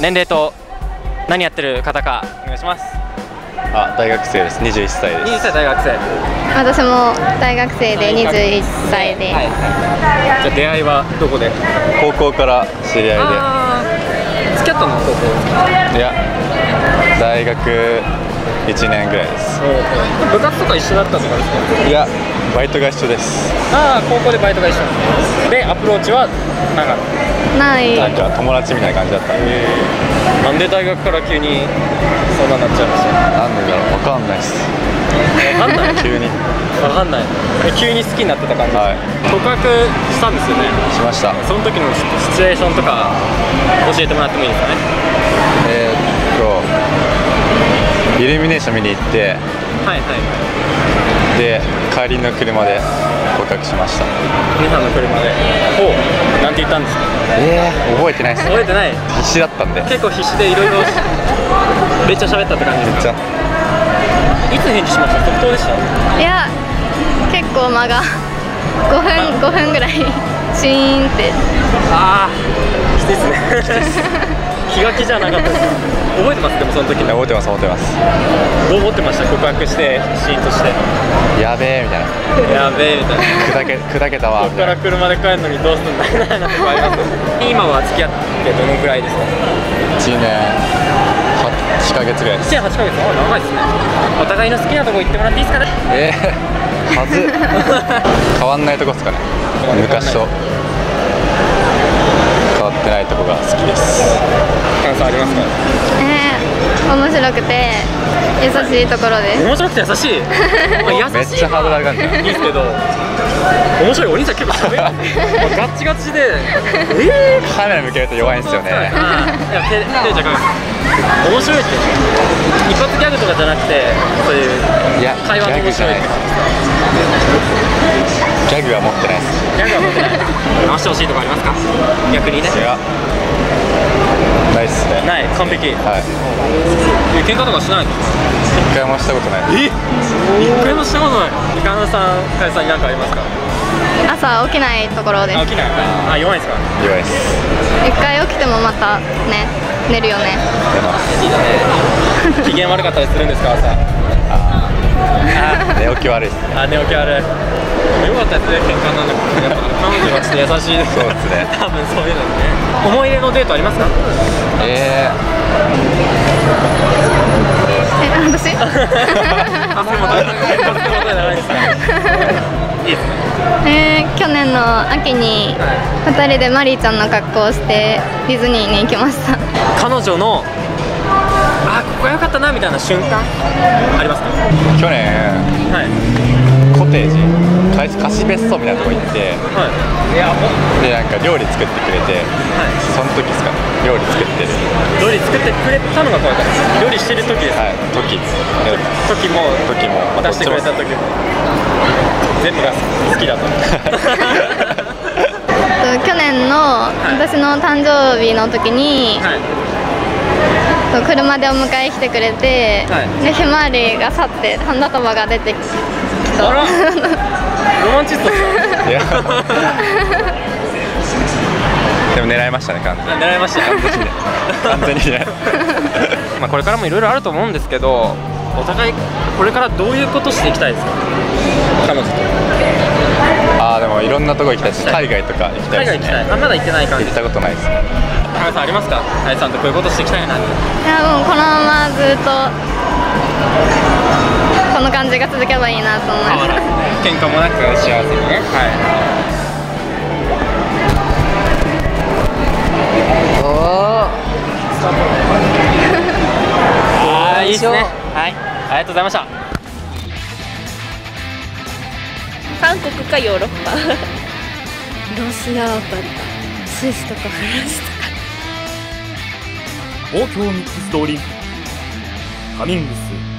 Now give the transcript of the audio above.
年齢と何やってる方かお願いします。あ、大学生です。21歳です。21歳大学生。私も大学生で21歳で。はいはい、じゃあ出会いはどこで？高校から知り合いで。付き合ったの？高校。いや、大学1年ぐらいです。部活とか一緒だったとかですか？いや、バイトが一緒です。ああ、高校でバイトが一緒なんです。で、アプローチはなんかない。なんか友達みたいな感じだったんで。なんで大学から急にそんなになっちゃいました？なんでだろう、わかんないっす。わかんない急に。わかんない。急に好きになってた感じ。はい。告白したんですよね。しました。その時のシチュエーションとか教えてもらってもいいですかね。イルミネーション見に行って。はいはい。で、帰りの車で告白しました。皆さんの車で。ほう。なんて言ったんですか？覚えてないです。覚えてない。必死だったんで。結構必死でいろいろめっちゃ喋ったって感じですか。めっちゃ。いつ返事しました？即答でした？いや、結構間が5分ぐらいシーンって。ああ、きついですね。気が気じゃなかったです。覚えてます？でもその時に。覚えてます、覚えてます。どう思ってました？告白してシーンとして。やべえみたいな。やべえみたいな。砕けたわ。ここから車で帰るのにどうするんだみたいなとこあります。今は付き合ってどのくらいですか？1年8ヶ月ぐらいです。1年8ヶ月。あ、長いですね。お互いの好きなとこ行ってもらっていいですかね？はず。変わんないとこですかね。昔と変わってないとこが好きです。感想ありますか？面白くて優しいところです。面白くて優しい。めっちゃハードル上がるんですけど、面白い。お兄ちゃん結構しゃべる。ガッチガチで、カメラ向けると弱いんですよね。いや、手じゃかん。面白いって一発ギャグとかじゃなくて、そういう会話の面白い。ギャグは持ってないです。ギャグは持ってない。直してほしいとこありますか？逆にね。ないっすね。ない、完璧。はい。喧嘩とかしないの？一回もしたことない。一回もしたことない。カナさん、カヤさん、なんかありますか？朝起きないところです。起きない。あ、弱いですか？弱いです。一回起きてもまたね、寝るよね。寝ます。機嫌悪かったりするんですか？朝。寝起き悪いっすね。あ、寝起き悪い。良かったですね、喧嘩なんだけど、やっぱ彼女はちょっと優しいですね。そうですね。多分そういうのね。思い出のデートありますか？私？あ、それも大変。とっても大変ないですか？いいですね。去年の秋に2人でマリーちゃんの格好をしてディズニーに行きました。彼女のあ、ここが良かったなみたいな瞬間ありますか？去年。はい。コテージ、貸別荘みたいなとこ行って、でなんか料理作ってくれて、その時ですかね、料理作ってる。料理作ってくれたのが怖かったです。料理してる時です。はい。時も出してくれた時も全部が好きだと思って。去年の私の誕生日の時に。車でお迎え来てくれて、でひまわりが去って花束が出てきて。あら、ロマンチスト。いや。でも狙いましたね、完全に。狙いました。完全にね。まあこれからもいろいろあると思うんですけど、お互いこれからどういうことしていきたいですか？彼女と。ああ、でもいろんなとこ行きたいし、海外とか行きたいですね。あ、まだ行ってない感じ。行ったことないです。カヤさんありますか？カヤさんとこういうことしていきたいなって。いや、もうこのままずっと。この感じが続けばいいなと思います。喧嘩もなく幸せにね。はい。おお。ああ、いいですね。はい。ありがとうございました。韓国かヨーロッパ。ロスヨーロッパとかスイスとかフランスとか。東京ミックス通り。カミングス。